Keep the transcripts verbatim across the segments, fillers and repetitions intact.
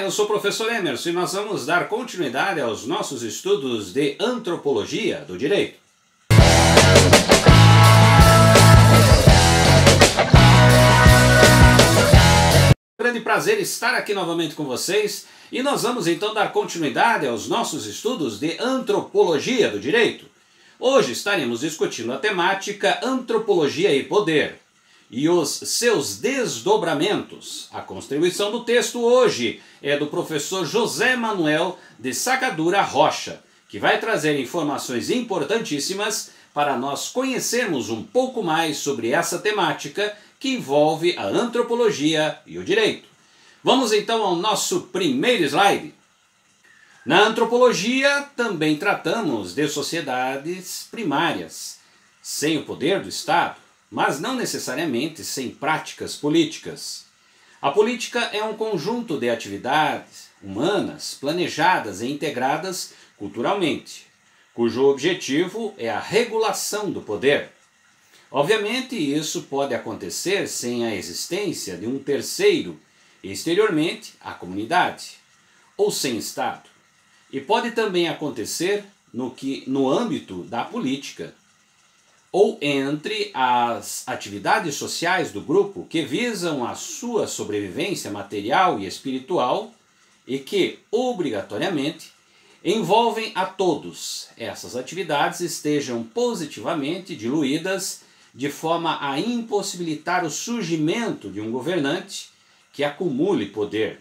eu sou o professor Emerson e nós vamos dar continuidade aos nossos estudos de Antropologia do Direito. Grande prazer estar aqui novamente com vocês e nós vamos então dar continuidade aos nossos estudos de Antropologia do Direito. Hoje estaremos discutindo a temática Antropologia e Poder e os seus desdobramentos. A contribuição do texto hoje é do professor José Manuel de Sacadura Rocha, que vai trazer informações importantíssimas para nós conhecermos um pouco mais sobre essa temática que envolve a antropologia e o direito. Vamos então ao nosso primeiro slide. Na antropologia também tratamos de sociedades primárias, sem o poder do Estado, mas não necessariamente sem práticas políticas. A política é um conjunto de atividades humanas planejadas e integradas culturalmente, cujo objetivo é a regulação do poder. Obviamente, isso pode acontecer sem a existência de um terceiro, exteriormente à comunidade, ou sem Estado. E pode também acontecer no, que, no âmbito da política, ou entre as atividades sociais do grupo que visam a sua sobrevivência material e espiritual e que, obrigatoriamente, envolvem a todos. Essas atividades estejam positivamente diluídas de forma a impossibilitar o surgimento de um governante que acumule poder.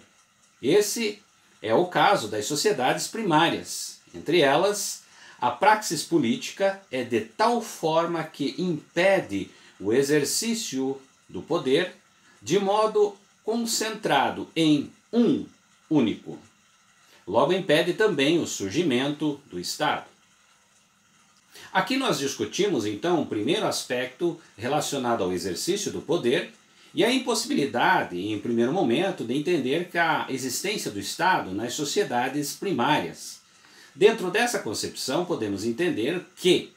Esse é o caso das sociedades primárias. Entre elas, a praxis política é de tal forma que impede o exercício do poder de modo concentrado em um único. Logo, impede também o surgimento do Estado. Aqui nós discutimos, então, o primeiro aspecto relacionado ao exercício do poder e a impossibilidade, em primeiro momento, de entender que a existência do Estado nas sociedades primárias. Dentro dessa concepção, podemos entender que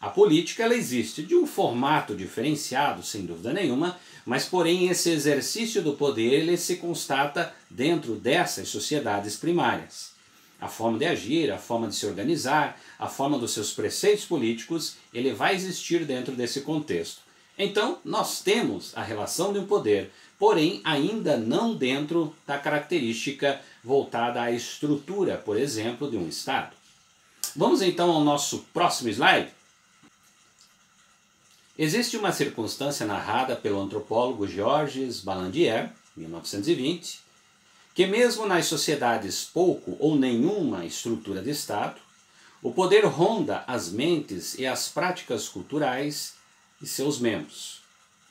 a política ela existe de um formato diferenciado, sem dúvida nenhuma, mas, porém, esse exercício do poder ele se constata dentro dessas sociedades primárias. A forma de agir, a forma de se organizar, a forma dos seus preceitos políticos, ele vai existir dentro desse contexto. Então, nós temos a relação de um poder, porém, ainda não dentro da característica voltada à estrutura, por exemplo, de um Estado. Vamos então ao nosso próximo slide. Existe uma circunstância narrada pelo antropólogo Georges Balandier, mil novecentos e vinte, que mesmo nas sociedades pouco ou nenhuma estrutura de Estado, o poder ronda as mentes e as práticas culturais e seus membros.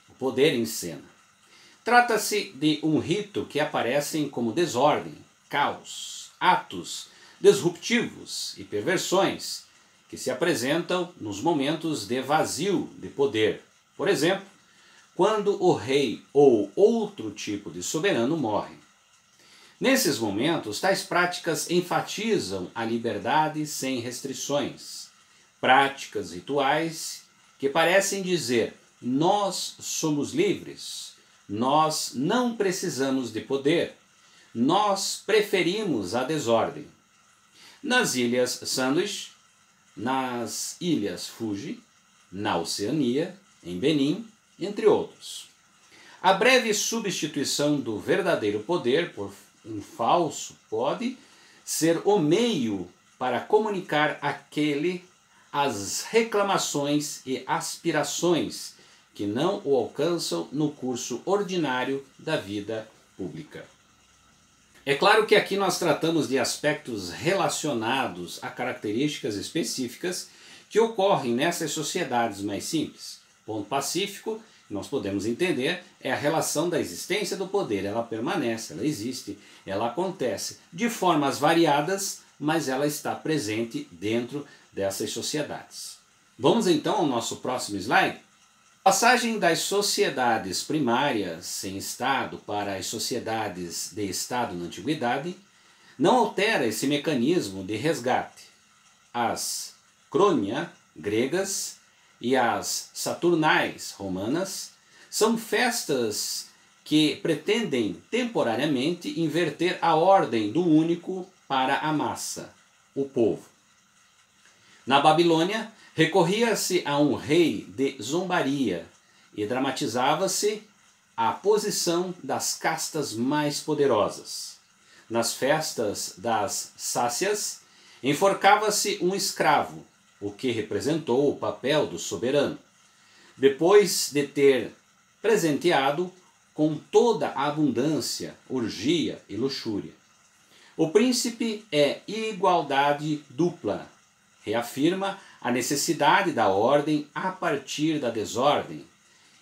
O poder em cena. Trata-se de um rito que aparecem como desordem, caos, atos disruptivos e perversões que se apresentam nos momentos de vazio de poder. Por exemplo, quando o rei ou outro tipo de soberano morre. Nesses momentos, tais práticas enfatizam a liberdade sem restrições, práticas rituais que parecem dizer: nós somos livres. Nós não precisamos de poder. Nós preferimos a desordem. Nas ilhas Sandwich, nas ilhas Fuji, na Oceania, em Benin, entre outros. A breve substituição do verdadeiro poder por um falso pode ser o meio para comunicar àquele as reclamações e aspirações que não o alcançam no curso ordinário da vida pública. É claro que aqui nós tratamos de aspectos relacionados a características específicas que ocorrem nessas sociedades mais simples. Ponto pacífico, nós podemos entender, é a relação da existência do poder. Ela permanece, ela existe, ela acontece de formas variadas, mas ela está presente dentro dessas sociedades. Vamos então ao nosso próximo slide. A passagem das sociedades primárias sem Estado para as sociedades de Estado na Antiguidade não altera esse mecanismo de resgate. As Cronia gregas e as Saturnais romanas são festas que pretendem temporariamente inverter a ordem do único para a massa, o povo. Na Babilônia, recorria-se a um rei de zombaria e dramatizava-se a posição das castas mais poderosas. Nas festas das Sácias, enforcava-se um escravo, o que representou o papel do soberano, depois de ter presenteado com toda a abundância, orgia e luxúria. O príncipe é igualdade dupla, reafirma a necessidade da ordem a partir da desordem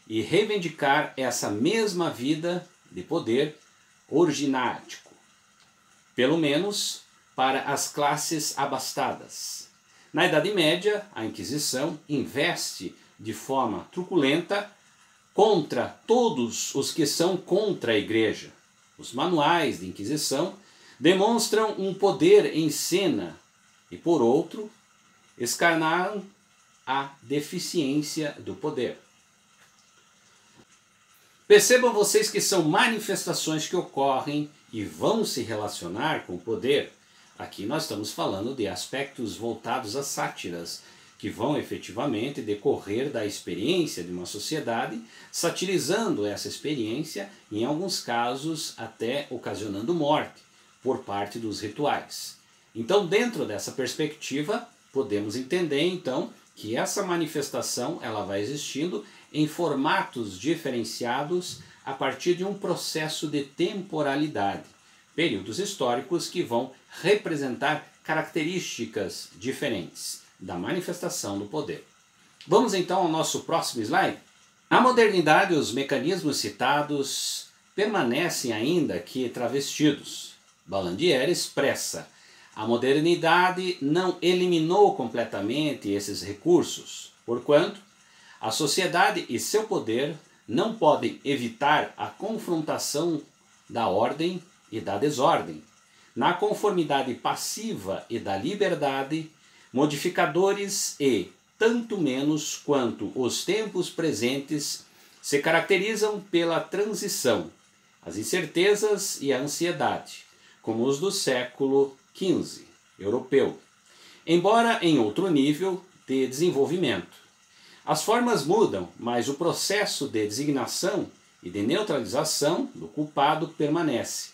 e reivindicar essa mesma vida de poder orginático, pelo menos para as classes abastadas. Na Idade Média, a Inquisição investe de forma truculenta contra todos os que são contra a Igreja. Os manuais de Inquisição demonstram um poder em cena e, por outro, escarnaram a deficiência do poder. Percebam vocês que são manifestações que ocorrem e vão se relacionar com o poder. Aqui nós estamos falando de aspectos voltados às sátiras, que vão efetivamente decorrer da experiência de uma sociedade, satirizando essa experiência, em alguns casos até ocasionando morte, por parte dos rituais. Então, dentro dessa perspectiva, podemos entender, então, que essa manifestação ela vai existindo em formatos diferenciados a partir de um processo de temporalidade, períodos históricos que vão representar características diferentes da manifestação do poder. Vamos então ao nosso próximo slide. Na modernidade, os mecanismos citados permanecem ainda que travestidos. Balandier expressa: a modernidade não eliminou completamente esses recursos, porquanto a sociedade e seu poder não podem evitar a confrontação da ordem e da desordem, na conformidade passiva e da liberdade, modificadores e, tanto menos quanto os tempos presentes, se caracterizam pela transição, as incertezas e a ansiedade, como os do século quinze, europeu, embora em outro nível de desenvolvimento. As formas mudam, mas o processo de designação e de neutralização do culpado permanece.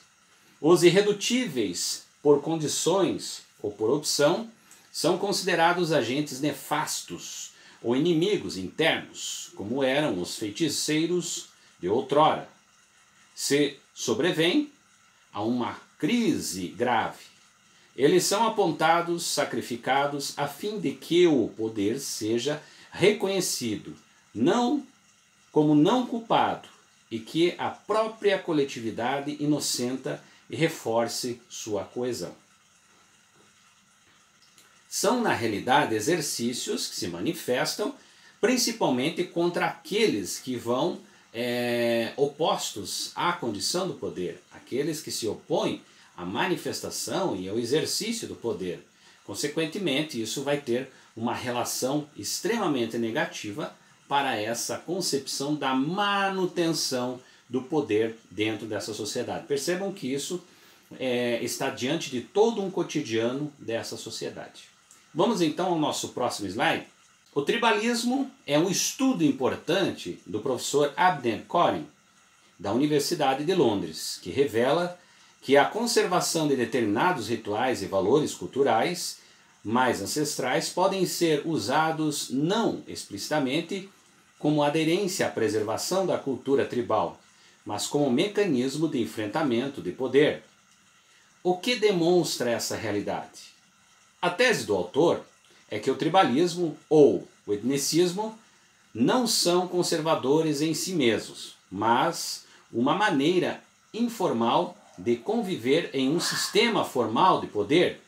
Os irredutíveis, por condições ou por opção, são considerados agentes nefastos ou inimigos internos, como eram os feiticeiros de outrora. Se sobrevém a uma crise grave, eles são apontados, sacrificados, a fim de que o poder seja reconhecido, não como não culpado, e que a própria coletividade inocenta e reforce sua coesão. São, na realidade, exercícios que se manifestam principalmente contra aqueles que vão é, opostos à condição do poder, aqueles que se opõem à manifestação e ao exercício do poder. Consequentemente, isso vai ter uma relação extremamente negativa para essa concepção da manutenção do poder dentro dessa sociedade. Percebam que isso é, está diante de todo um cotidiano dessa sociedade. Vamos então ao nosso próximo slide. O tribalismo é um estudo importante do professor Abner Cohen, da Universidade de Londres, que revela que a conservação de determinados rituais e valores culturais mais ancestrais podem ser usados não explicitamente como aderência à preservação da cultura tribal, mas como mecanismo de enfrentamento de poder. O que demonstra essa realidade? A tese do autor é que o tribalismo ou o etnicismo não são conservadores em si mesmos, mas uma maneira informal de conviver em um sistema formal de poder,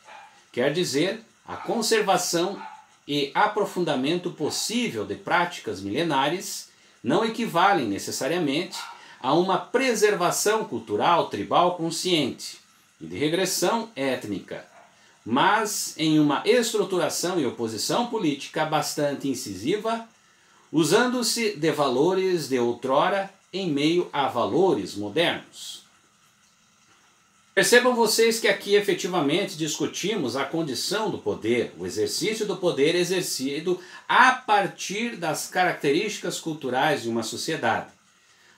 quer dizer, a conservação e aprofundamento possível de práticas milenares não equivalem necessariamente a uma preservação cultural tribal consciente e de regressão étnica, mas em uma estruturação e oposição política bastante incisiva, usando-se de valores de outrora em meio a valores modernos. Percebam vocês que aqui efetivamente discutimos a condição do poder, o exercício do poder exercido a partir das características culturais de uma sociedade.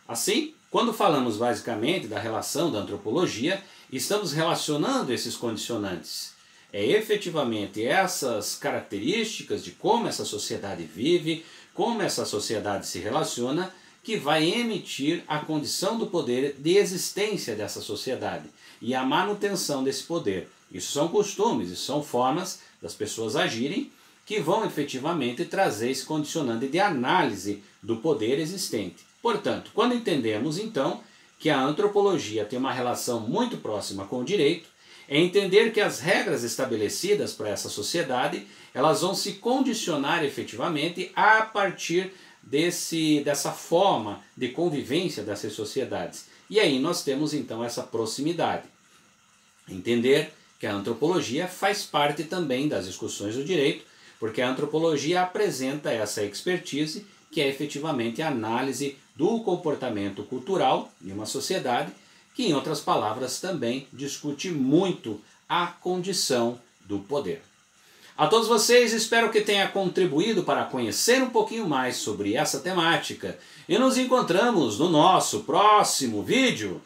Assim, quando falamos basicamente da relação da antropologia, estamos relacionando esses condicionantes. É efetivamente essas características de como essa sociedade vive, como essa sociedade se relaciona, que vai emitir a condição do poder de existência dessa sociedade e a manutenção desse poder. Isso são costumes, isso são formas das pessoas agirem que vão efetivamente trazer esse condicionante de análise do poder existente. Portanto, quando entendemos então que a antropologia tem uma relação muito próxima com o direito, é entender que as regras estabelecidas para essa sociedade, elas vão se condicionar efetivamente a partir desse, dessa forma de convivência dessas sociedades. E aí nós temos então essa proximidade. Entender que a antropologia faz parte também das discussões do direito, porque a antropologia apresenta essa expertise que é efetivamente a análise do comportamento cultural de uma sociedade, que em outras palavras também discute muito a condição do poder. A todos vocês, espero que tenha contribuído para conhecer um pouquinho mais sobre essa temática e nos encontramos no nosso próximo vídeo.